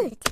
fruit.